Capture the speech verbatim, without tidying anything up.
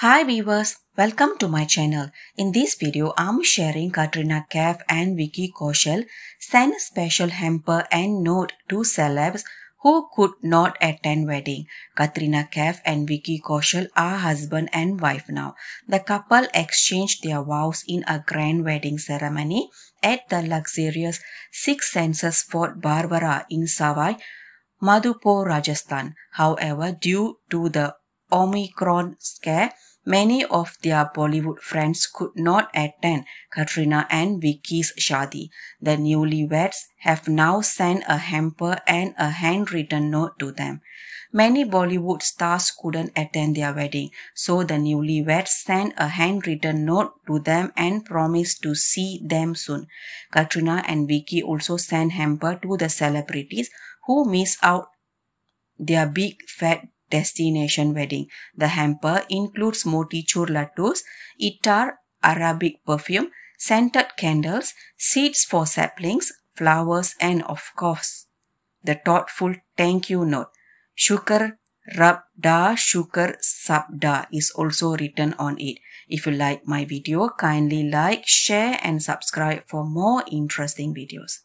Hi viewers, welcome to my channel. In this video, I'm sharing Katrina Kaif and Vicky Kaushal sent special hamper and note to celebs who could not attend wedding. Katrina Kaif and Vicky Kaushal are husband and wife now. The couple exchanged their vows in a grand wedding ceremony at the luxurious Six Senses Fort Barbara in Sawai Madhopur, Rajasthan. However, due to the Omicron scare, many of their Bollywood friends could not attend Katrina and Vicky's shadi. The newlyweds have now sent a hamper and a handwritten note to them. Many Bollywood stars couldn't attend their wedding, so the newlyweds sent a handwritten note to them and promised to see them soon. Katrina and Vicky also sent hamper to the celebrities who miss out their big fat destination wedding. The hamper includes Moti Chur Latus, Ittar Arabic perfume, scented candles, seeds for saplings, flowers, and of course, the thoughtful thank you note. Shukar Rab Da Shukar Sab Da is also written on it. If you like my video, kindly like, share, and subscribe for more interesting videos.